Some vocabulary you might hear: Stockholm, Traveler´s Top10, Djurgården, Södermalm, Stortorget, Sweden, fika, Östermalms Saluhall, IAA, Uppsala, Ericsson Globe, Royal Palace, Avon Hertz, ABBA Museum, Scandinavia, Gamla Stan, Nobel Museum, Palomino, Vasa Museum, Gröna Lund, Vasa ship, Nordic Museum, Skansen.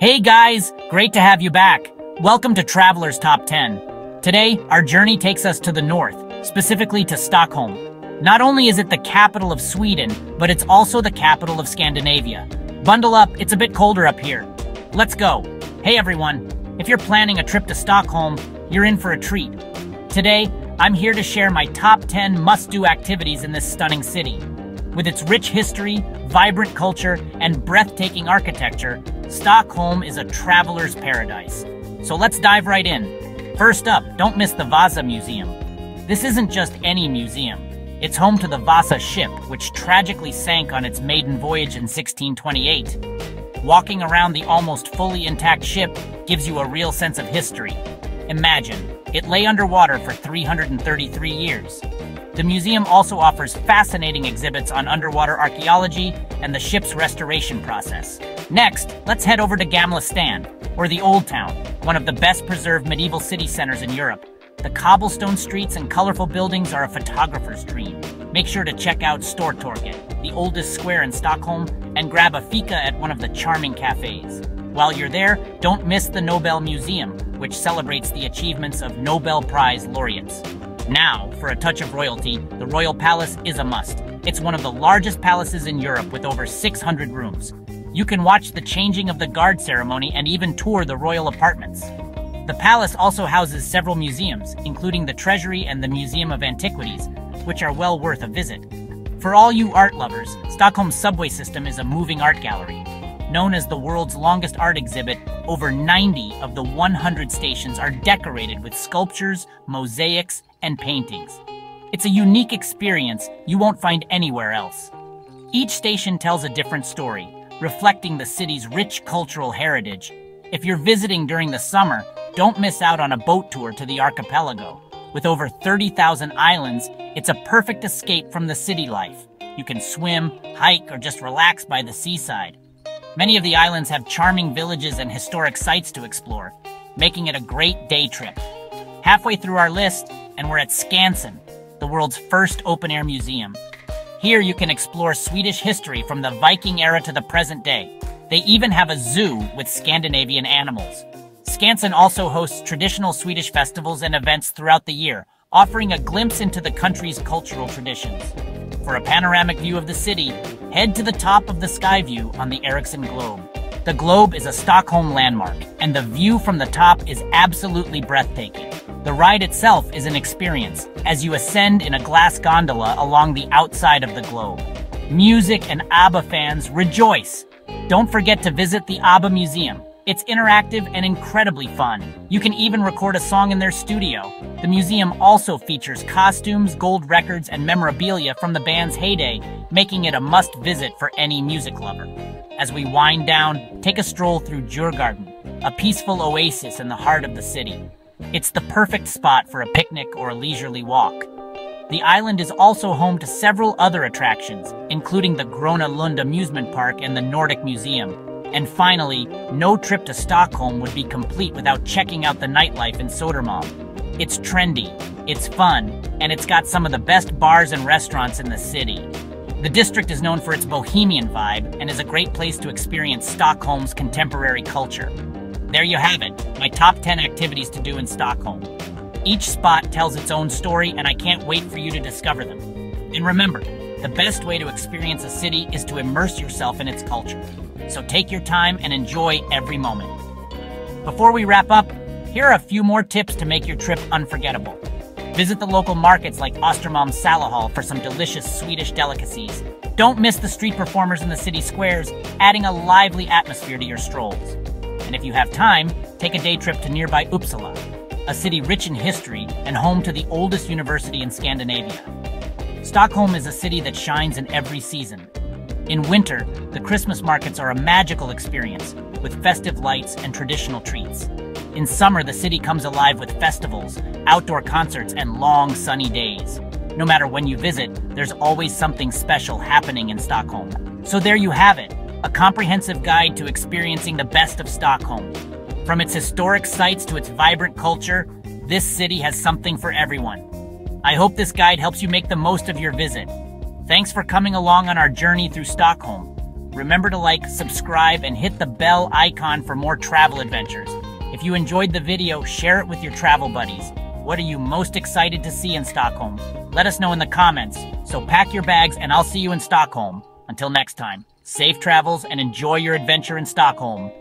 Hey guys, great to have you back. Welcome to Traveler's Top 10. Today, our journey takes us to the north, specifically to Stockholm. Not only is it the capital of Sweden, but it's also the capital of Scandinavia. Bundle up, it's a bit colder up here. Let's go. Hey everyone, if you're planning a trip to Stockholm, you're in for a treat. Today, I'm here to share my top 10 must-do activities in this stunning city. With its rich history, vibrant culture, and breathtaking architecture, Stockholm is a traveler's paradise. So let's dive right in. First up, don't miss the Vasa Museum. This isn't just any museum. It's home to the Vasa ship, which tragically sank on its maiden voyage in 1628. Walking around the almost fully intact ship gives you a real sense of history. Imagine, it lay underwater for 333 years. The museum also offers fascinating exhibits on underwater archaeology and the ship's restoration process. Next, let's head over to Gamla Stan, or the Old Town, one of the best-preserved medieval city centers in Europe. The cobblestone streets and colorful buildings are a photographer's dream. Make sure to check out Stortorget, the oldest square in Stockholm, and grab a fika at one of the charming cafes. While you're there, don't miss the Nobel Museum, which celebrates the achievements of Nobel Prize laureates. Now, for a touch of royalty, the Royal Palace is a must. It's one of the largest palaces in Europe with over 600 rooms. You can watch the changing of the guard ceremony and even tour the royal apartments. The palace also houses several museums, including the Treasury and the Museum of Antiquities, which are well worth a visit. For all you art lovers, Stockholm's subway system is a moving art gallery. Known as the world's longest art exhibit, over 90 of the 100 stations are decorated with sculptures, mosaics, and paintings. It's a unique experience you won't find anywhere else. Each station tells a different story, reflecting the city's rich cultural heritage. If you're visiting during the summer, don't miss out on a boat tour to the archipelago. With over 30,000 islands, it's a perfect escape from the city life. You can swim, hike, or just relax by the seaside. Many of the islands have charming villages and historic sites to explore, making it a great day trip. Halfway through our list, and we're at Skansen, the world's first open-air museum. Here you can explore Swedish history from the Viking era to the present day. They even have a zoo with Scandinavian animals. Skansen also hosts traditional Swedish festivals and events throughout the year, offering a glimpse into the country's cultural traditions. For a panoramic view of the city, head to the top of the sky view on the Ericsson Globe. The Globe is a Stockholm landmark, and the view from the top is absolutely breathtaking. The ride itself is an experience, as you ascend in a glass gondola along the outside of the globe. Music and ABBA fans rejoice! Don't forget to visit the ABBA Museum. It's interactive and incredibly fun. You can even record a song in their studio. The museum also features costumes, gold records, and memorabilia from the band's heyday, making it a must-visit for any music lover. As we wind down, take a stroll through Djurgården, a peaceful oasis in the heart of the city. It's the perfect spot for a picnic or a leisurely walk. The island is also home to several other attractions, including the Gröna Lund amusement park and the Nordic Museum. And finally, no trip to Stockholm would be complete without checking out the nightlife in Södermalm. It's trendy, it's fun, and it's got some of the best bars and restaurants in the city. The district is known for its bohemian vibe and is a great place to experience Stockholm's contemporary culture. There you have it, my top 10 activities to do in Stockholm. Each spot tells its own story, and I can't wait for you to discover them. And remember, the best way to experience a city is to immerse yourself in its culture. So take your time and enjoy every moment. Before we wrap up, here are a few more tips to make your trip unforgettable. Visit the local markets like Östermalms Saluhall for some delicious Swedish delicacies. Don't miss the street performers in the city squares, adding a lively atmosphere to your strolls. And if you have time, take a day trip to nearby Uppsala, a city rich in history and home to the oldest university in Scandinavia. Stockholm is a city that shines in every season. In winter, the Christmas markets are a magical experience, with festive lights and traditional treats. In summer, the city comes alive with festivals, outdoor concerts, and long sunny days. No matter when you visit, there's always something special happening in Stockholm. So there you have it. A comprehensive guide to experiencing the best of Stockholm. From its historic sites to its vibrant culture, this city has something for everyone. I hope this guide helps you make the most of your visit. Thanks for coming along on our journey through Stockholm. Remember to like, subscribe, and hit the bell icon for more travel adventures. If you enjoyed the video, share it with your travel buddies. What are you most excited to see in Stockholm? Let us know in the comments. So pack your bags and I'll see you in Stockholm. Until next time, safe travels and enjoy your adventure in Stockholm.